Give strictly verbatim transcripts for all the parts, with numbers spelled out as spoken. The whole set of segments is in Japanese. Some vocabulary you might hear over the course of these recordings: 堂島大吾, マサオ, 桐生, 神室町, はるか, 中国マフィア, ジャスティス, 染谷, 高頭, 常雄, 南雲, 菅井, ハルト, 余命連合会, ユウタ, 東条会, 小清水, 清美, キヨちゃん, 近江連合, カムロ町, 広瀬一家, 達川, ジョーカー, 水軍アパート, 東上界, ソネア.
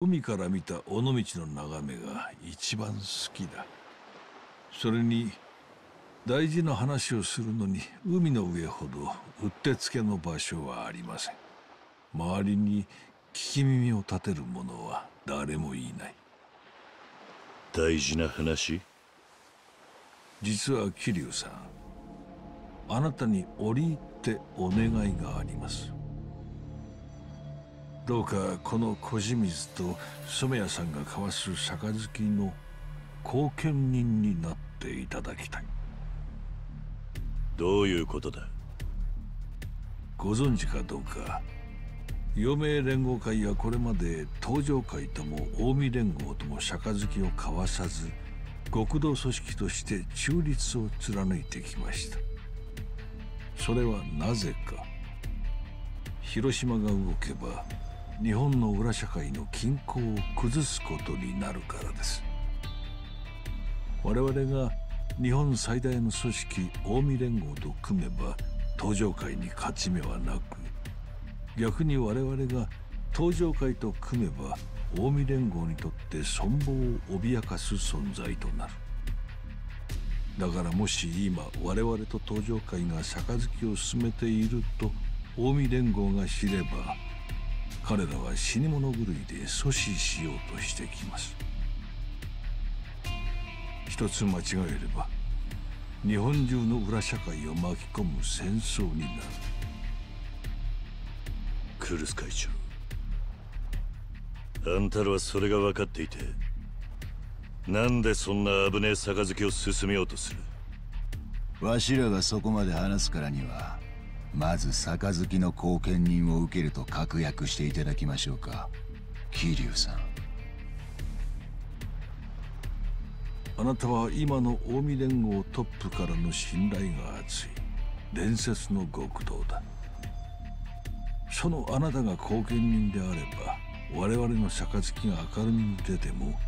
海から見た尾道の眺めが一番好きだ。それに大事な話をするのに海の上ほどうってつけの場所はありません。周りに聞き耳を立てる者は誰もいない。大事な話？実は桐生さん、あなたに折り入ってお願いがあります。どうかこの小清水と染谷さんが交わす杯の後見人になっていただきたい。どういうことだ？ご存知かどうか、余命連合会はこれまで東条会とも近江連合とも杯を交わさず、極道組織として中立を貫いてきました。それはなぜか。広島が動けば日本の裏社会の均衡を崩すことになるからです。我々が日本最大の組織近江連合と組めば東条会に勝ち目はなく、逆に我々が東条会と組めば近江連合にとって存亡を脅かす存在となる。だからもし今我々と東条会が杯を進めていると近江連合が知れば、彼らは死に物狂いで阻止しようとしてきます。一つ間違えれば日本中の裏社会を巻き込む戦争になる。クルス会長、あんたらはそれが分かっていて、なんでそんな危ねえ杯を進めようとする？わしらがそこまで話すからには、まず杯の後見人を受けると確約していただきましょうか、桐生さん。あなたは今の近江連合トップからの信頼が厚い伝説の極道だ。そのあなたが後見人であれば、我々の杯が明るみに出ても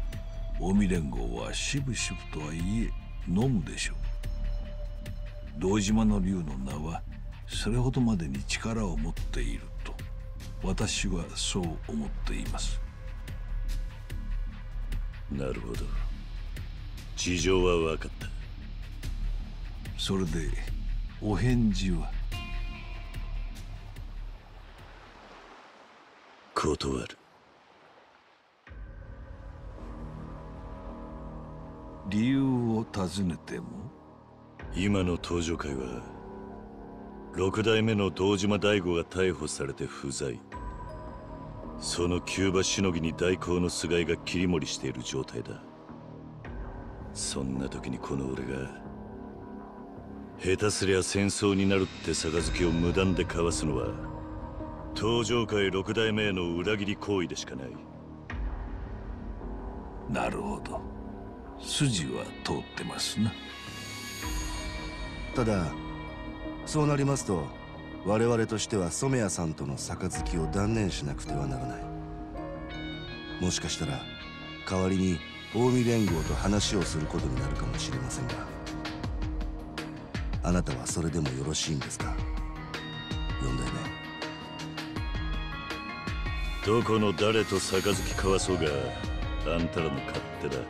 近江連合はしぶしぶとはいえ飲むでしょう。堂島の龍の名はそれほどまでに力を持っていると私はそう思っています。なるほど、事情は分かった。それでお返事は？断る。理由を尋ねても、今の東条会は六代目の堂島大吾が逮捕されて不在、その急場しのぎに代行の菅井が切り盛りしている状態だ。そんな時にこの俺が下手すりゃ戦争になるって杯を無断で交わすのは東条会六代目への裏切り行為でしかない。なるほど、筋は通ってますな。ただそうなりますと、我々としては染谷さんとの杯を断念しなくてはならない。もしかしたら代わりに近江連合と話をすることになるかもしれませんが、あなたはそれでもよろしいんですか、四代目。どこの誰と杯交わそうがあんたらの勝手だ。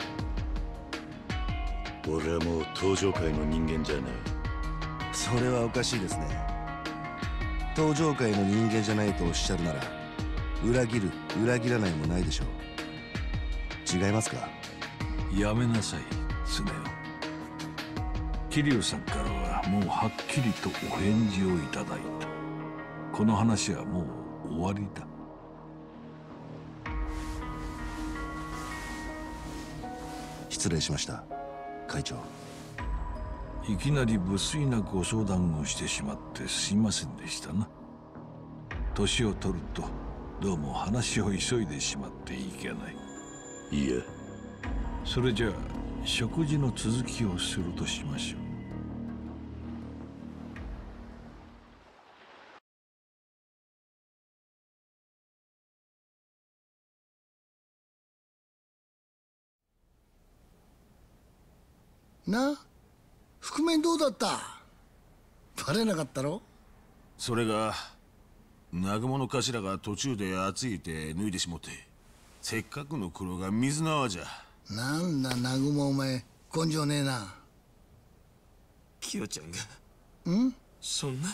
俺はもう東条会の人間じゃない。それはおかしいですね。東条会の人間じゃないとおっしゃるなら、裏切る裏切らないもないでしょう。違いますか？やめなさい常雄。桐生さんからはもうはっきりとお返事をいただいた。この話はもう終わりだ。失礼しました、会長。いきなり無粋なご相談をしてしまってすいませんでしたな。年を取るとどうも話を急いでしまっていけない。いや、それじゃあ食事の続きをするとしましょう。な、覆面どうだった？バレなかったろ？それが、南雲の頭が途中で熱いて脱いでしもって、せっかくの苦労が水縄じゃ。なんだ南雲、お前根性ねえな。キヨちゃんがん、そんな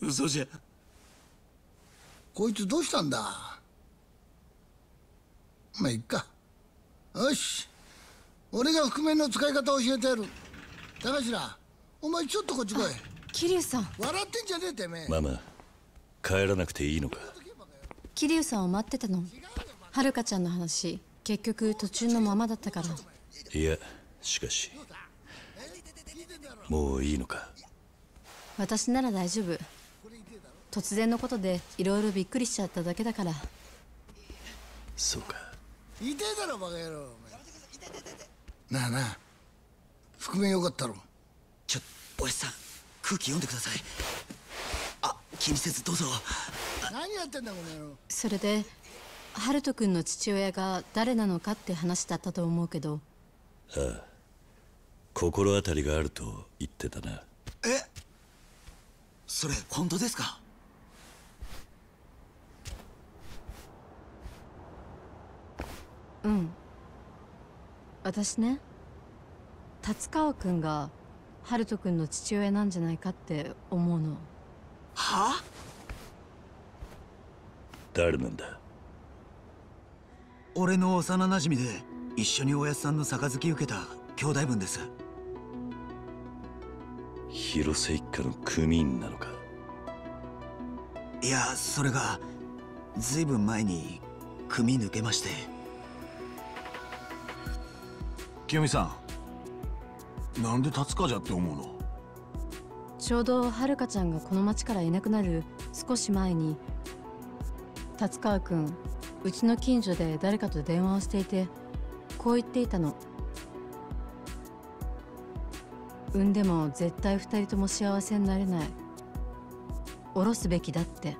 嘘じゃ。こいつどうしたんだ。まあいっか。よし、俺が覆面の使い方を教えてやる。高頭、お前ちょっとこっち来い。桐生さん、笑ってんじゃねえてめえ。ママ、帰らなくていいのか。桐生さんを待ってたの。はるかちゃんの話、結局途中のままだったから。いや、しかしもういいのか。私なら大丈夫。突然のことでいろいろびっくりしちゃっただけだから。そうか。痛いだろバカ野郎。なあなあ、覆面よかったろ。ちょっとおやさん、空気読んでください。あ、気にせずどうぞ。何やってんだこの野郎。それでハルト君の父親が誰なのかって話だったと思うけど。ああ、心当たりがあると言ってたな。え、それ本当ですか。うん、私ね、達川君がハルト君の父親なんじゃないかって思うの。はあ？誰なんだ。俺の幼なじみで一緒におやっさんの杯受けた兄弟分です。広瀬一家の組員なのか。いや、それがずいぶん前に組抜けまして。清美さん、なんで達川じゃって思うの。ちょうどはるかちゃんがこの町からいなくなる少し前に、達川君うちの近所で誰かと電話をしていて、こう言っていたの。産んでも絶対二人とも幸せになれない。おろすべきだって。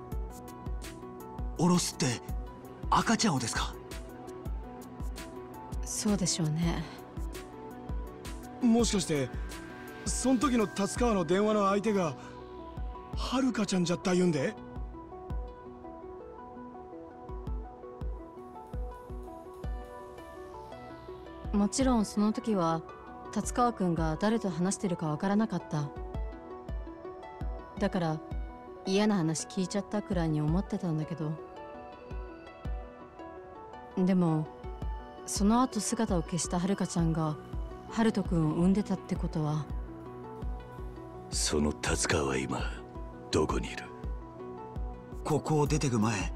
おろすって赤ちゃんをですか。そうでしょうね。もしかしてその時の達川の電話の相手がはるかちゃんじゃった言うんで。もちろんその時は達川君が誰と話してるかわからなかった。だから嫌な話聞いちゃったくらいに思ってたんだけど、でもその後姿を消したはるかちゃんがハルト君を産んでたってことは。その達川は今どこにいる。ここを出てく前、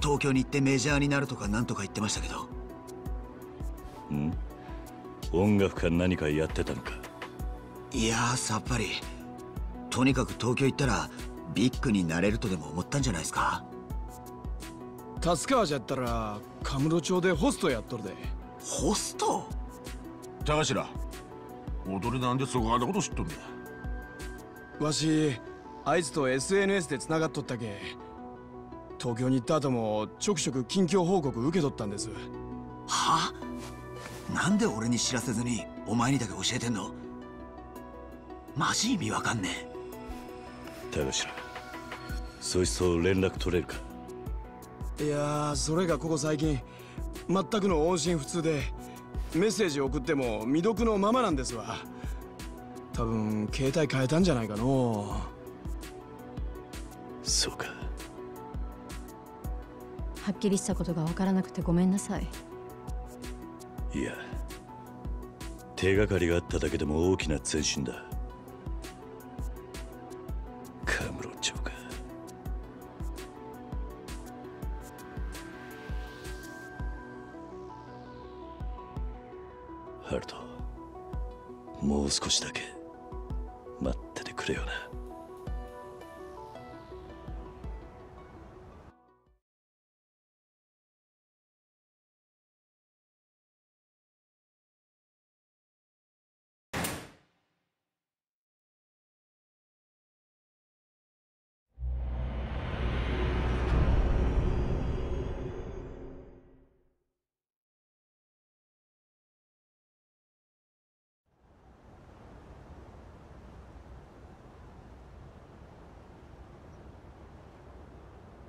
東京に行ってメジャーになるとかなんとか言ってましたけど。ん？音楽か何かやってたのか。いやー、さっぱり。とにかく東京行ったらビッグになれるとでも思ったんじゃないですか。達川じゃったら神室町でホストやっとるで。ホスト？高頭、踊りなんでそこあんなこと知っとんねん。わしあいつと エスエヌエス でつながっとったけ、東京に行った後もちょくちょく近況報告受け取ったんです。はあ？なんで俺に知らせずにお前にだけ教えてんの。マジ意味わかんねえ。高頭、そいつと連絡取れるか。いやー、それがここ最近全くの音信不通で、メッセージ送っても未読のままなんですわ。多分携帯変えたんじゃないかの。そうか。はっきりしたことがわからなくてごめんなさい。いや、手がかりがあっただけでも大きな前進だ。神室町か。ハルト、もう少しだけ待っててくれよな。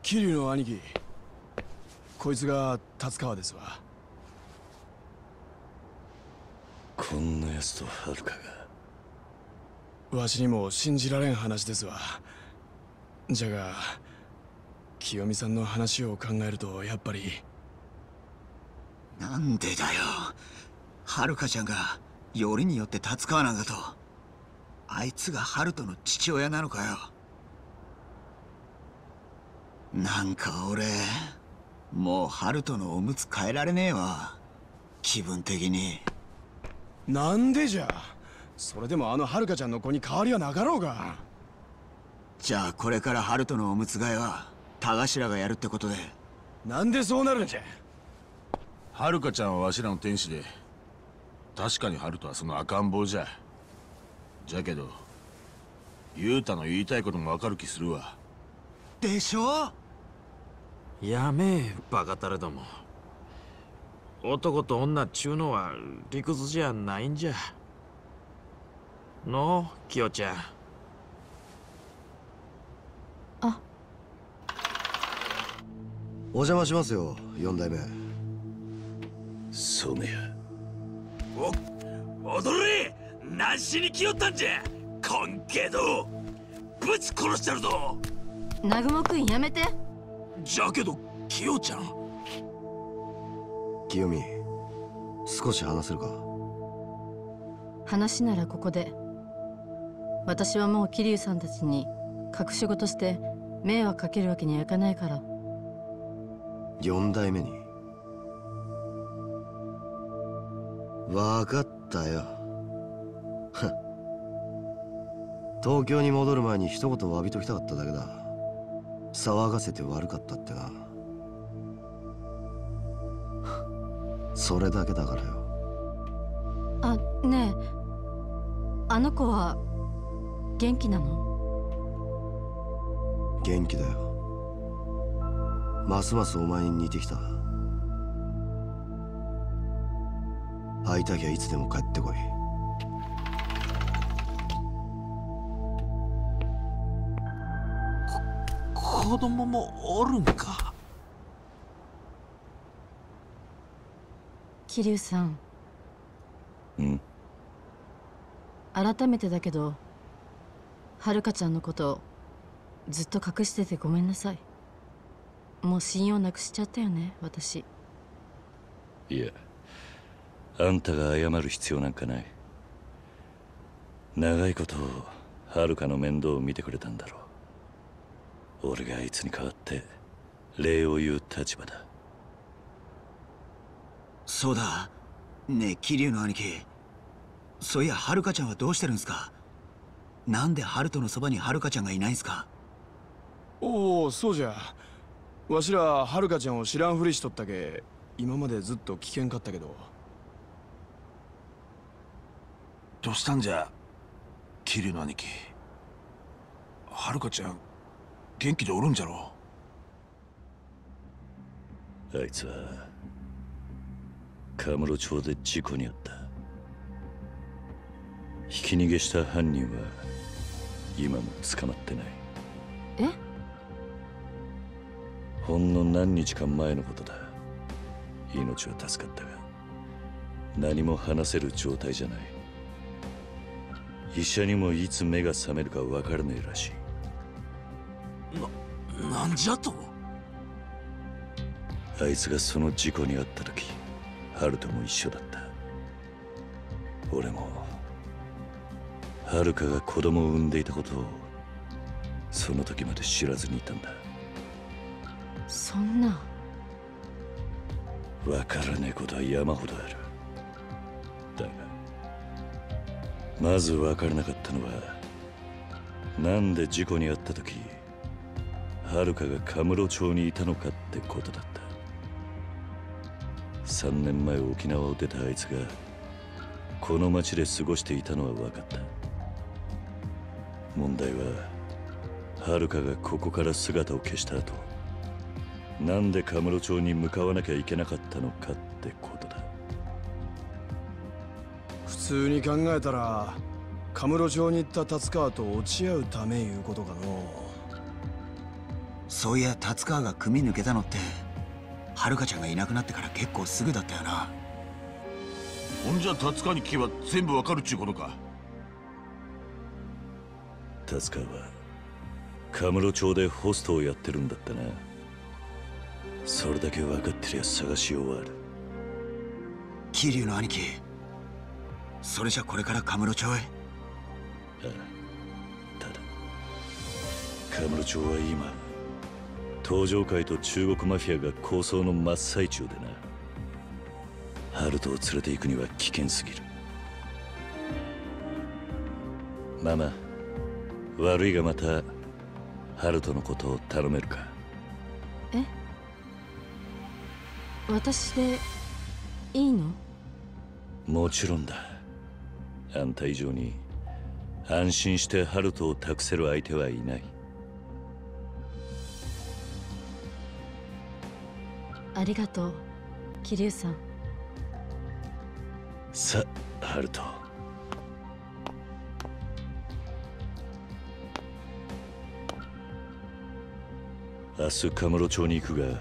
桐生の兄貴、こいつが達川ですわ。こんなやつとはるかが。わしにも信じられん話ですわ。じゃが清美さんの話を考えるとやっぱり。なんでだよ、はるかちゃんがよりによって達川なんだと。あいつがハルトの父親なのかよ。なんか俺もうハルトのおむつ変えられねえわ、気分的に。なんでじゃ。それでもあのハルカちゃんの子に変わりはなかろうが。じゃあこれからハルトのおむつ替えは田頭がやるってことで。なんでそうなるんじゃ。ハルカちゃんはわしらの天使で、確かにハルトはその赤ん坊じゃ。じゃけどユウタの言いたいこともわかる気するわ。でしょ。やめえバカたれども、男と女っちゅうのは理屈じゃないんじゃの、キヨちゃん。あ、お邪魔しますよ四代目。ソネア。お、踊れ。何しに来よったんじゃ。こんけどぶち殺してるぞ。南雲くんやめて。じゃけどキヨちゃん。清美、少し話せるか。話ならここで。私はもう桐生さんたちに隠し事して迷惑かけるわけにはいかないから。四代目に。わかったよ。東京に戻る前に一言詫びときたかっただけだ。騒がせて悪かったってな。それだけだからよ。あ、ねえ、あの子は元気なの？元気だよ。ますますお前に似てきた。会いたきゃいつでも帰ってこい。こ、子供もおるんか。桐生さん、うん、改めてだけどはるかちゃんのことずっと隠しててごめんなさい。もう信用なくしちゃったよね私。いや、あんたが謝る必要なんかない。長いことはるかの面倒を見てくれたんだろう。俺があいつに代わって礼を言う立場だ。そうだねえ、桐生の兄貴、そういやはるかちゃんはどうしてるんすか。なんでハルトのそばにはるかちゃんがいないんすか。おお、そうじゃ。わしらはるかちゃんを知らんふりしとったけ、今までずっと聞けんかったけど。どうしたんじゃ桐生の兄貴。はるかちゃん元気でおるんじゃろ。あいつはカムロ町で事故にあった。ひき逃げした犯人は今も捕まってない。え？ほんの何日か前のことだ。命は助かったが何も話せる状態じゃない。医者にもいつ目が覚めるか分からねえらしい。な、なんじゃと。あいつがその事故にあった時ハルトも一緒だった。俺もハルカが子供を産んでいたことをその時まで知らずにいたんだ。そんなわからねえことは山ほどある。だがまず分からなかったのは、なんで事故に遭った時ハルカがカムロ町にいたのかってことだった。さんねんまえ沖縄を出たあいつがこの町で過ごしていたのは分かった。問題ははるかがここから姿を消した後、なんでカムロ町に向かわなきゃいけなかったのかってことだ。普通に考えたらカムロ町に行った達川と落ち合うためいうことかの。そういや達川が組抜けたのってはるかちゃんがいなくなってから結構すぐだったよな。ほんじゃ達川に聞けば全部わかるっちゅうことか。達川はカムロ町でホストをやってるんだったな。それだけ分かってりゃ探しようはある。桐生の兄貴、それじゃこれからカムロ町へ？ああ、ただカムロ町は今東上界と中国マフィアが抗争の真っ最中でな。ハルトを連れて行くには危険すぎる。ママ、悪いがまたハルトのことを頼めるか？え？私でいいの？もちろんだ。あんた以上に安心してハルトを託せる相手はいない。ありがとう、桐生さん。さ、ハルト。明日カムロ町に行くが、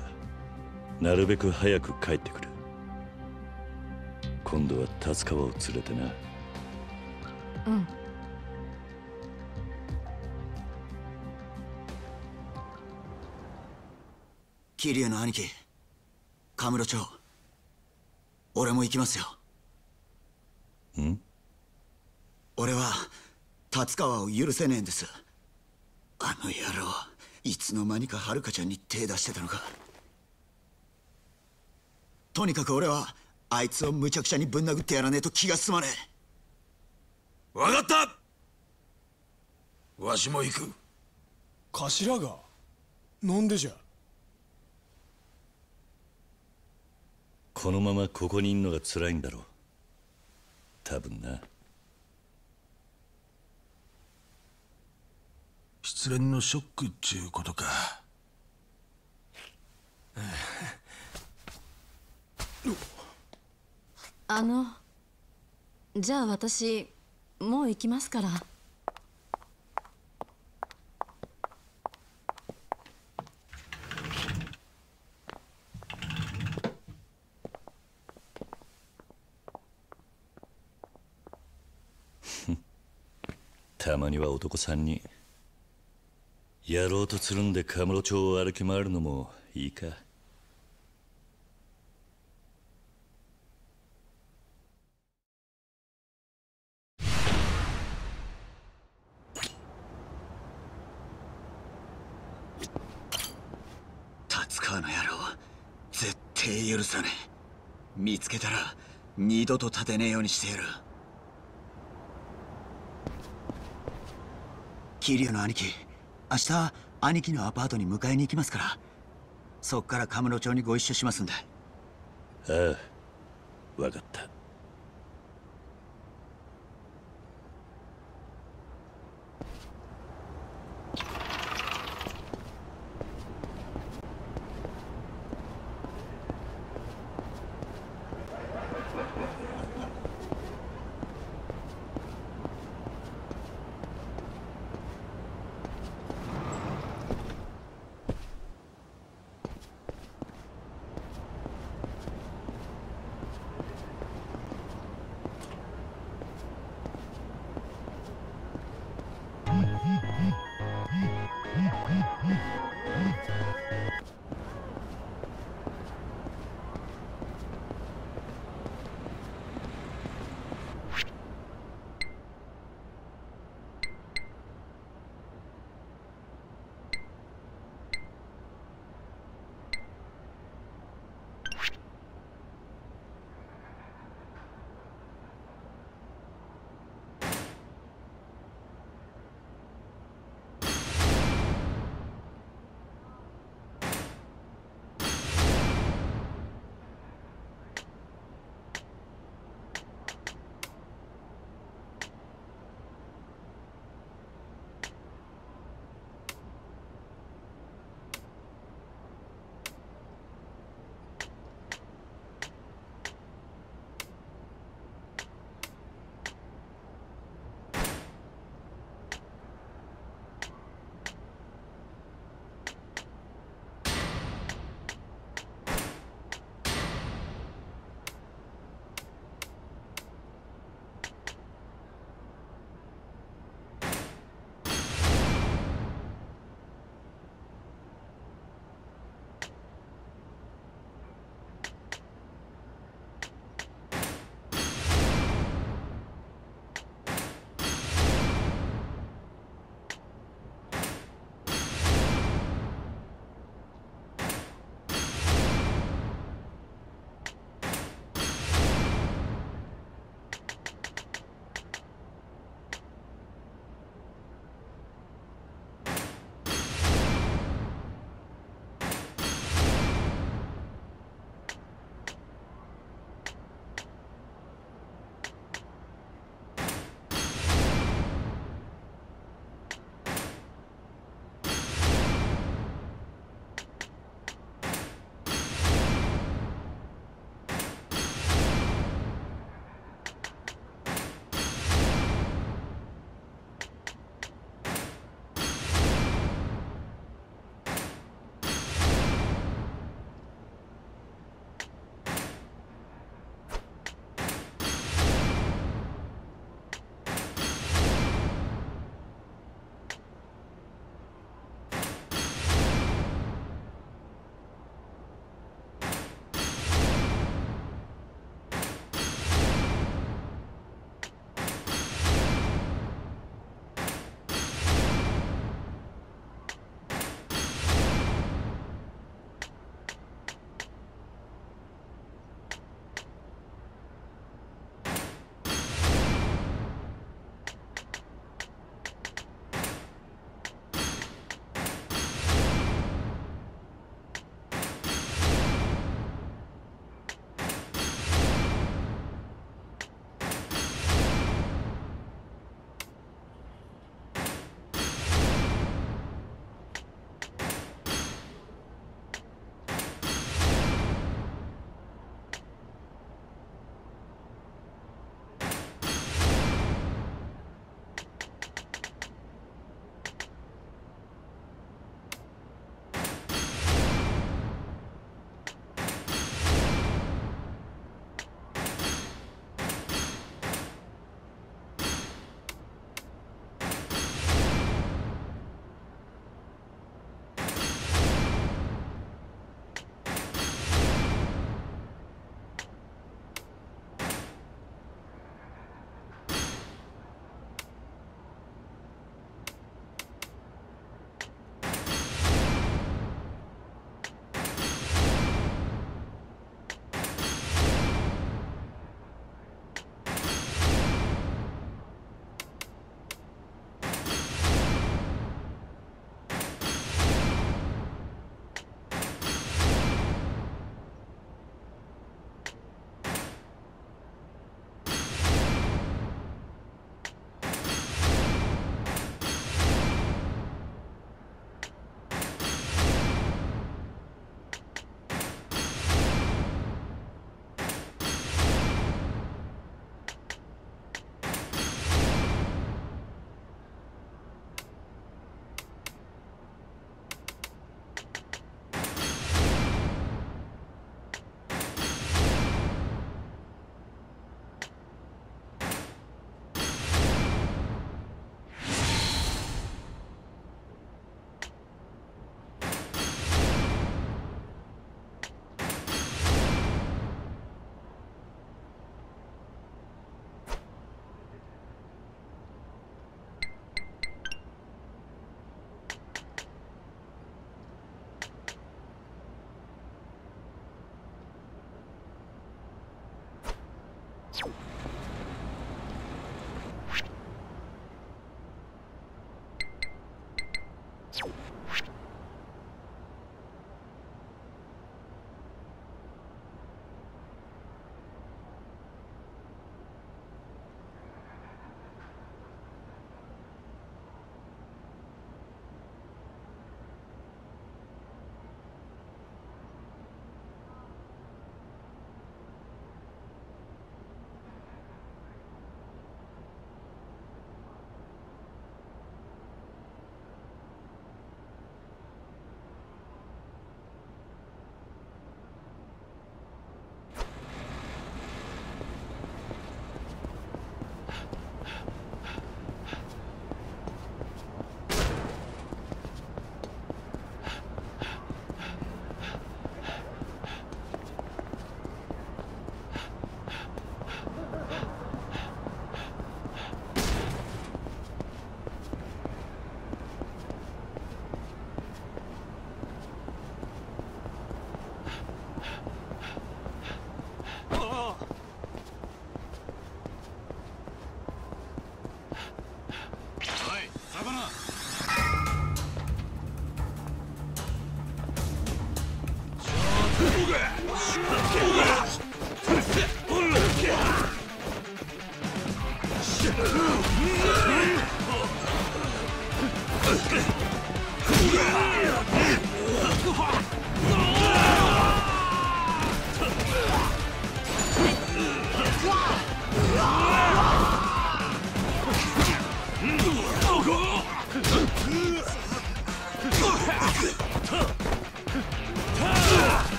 なるべく早く帰ってくる。今度は達川を連れてな。うん。桐生の兄貴、カムロ町、俺も行きますよ。ん？俺は達川を許せねえんです。あの野郎、いつの間にかはるかちゃんに手出してたのか。とにかく俺はあいつをむちゃくちゃにぶん殴ってやらねえと気が済まねえ。わかった、わしも行く。頭がなんでじゃ。このままここにいんのが辛いんだろう、多分な。失恋のショックっちゅうことか。あの、じゃあ私もう行きますから。たまには男さんにやろうとつるんでカムロ町を歩き回るのもいいか。達川の野郎、絶対許さねえ。見つけたら二度と立てねえようにしてやる。桐生の兄貴、明日兄貴のアパートに迎えに行きますから、そっからカムロ町にご一緒しますんで。ああ、分かった。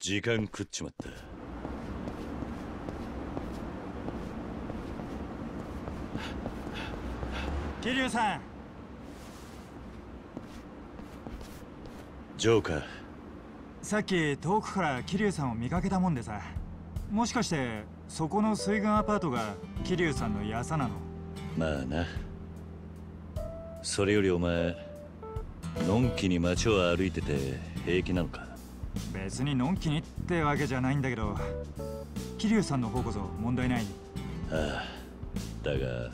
時間食っちまった。桐生さん、ジョーカー、さっき遠くから桐生さんを見かけたもんでさ、もしかしてそこの水軍アパートが桐生さんのやさなの？まあな。それよりお前、のんきに街を歩いてて平気なのか？別にのんきにってわけじゃないんだけど、桐生さんの方こそ問題ない。ああ、だが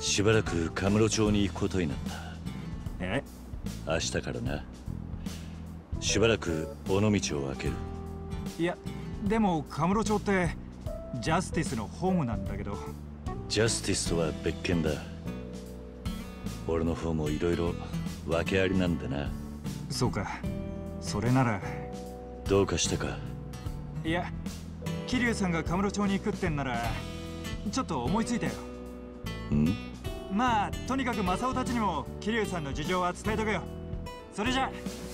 しばらくカムロ町に行くことになった。え？明日からな。しばらく尾道を開ける。いや、でもカムロ町ってジャスティスのホームなんだけど。ジャスティスとは別件だ。俺の方もいろいろ訳ありなんだな。そうか。それなら。どうかしたか？いや、桐生さんがカムロ町に行くってんならちょっと思いついたよ。ん？まあとにかくマサオたちにも桐生さんの事情は伝えとけよ。それじゃあ。